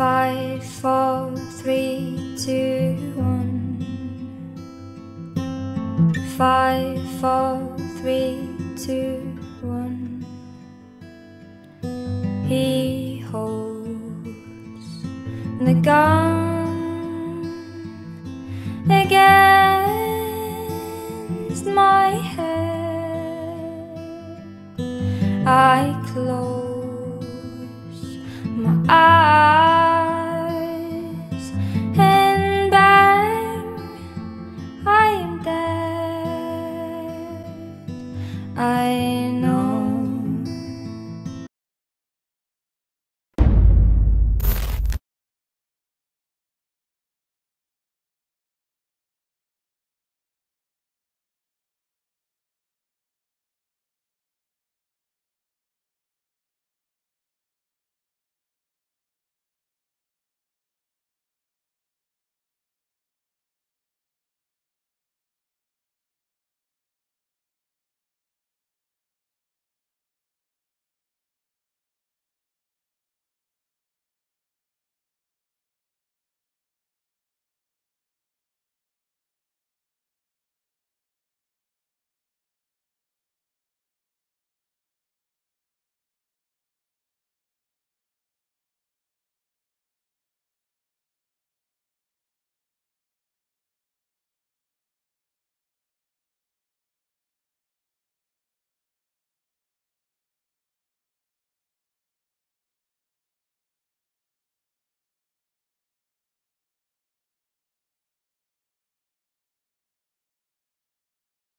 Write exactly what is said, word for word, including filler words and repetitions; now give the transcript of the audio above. five, four, three, two, one. Five, four, three, two, one. He holds the gun against my head. I close.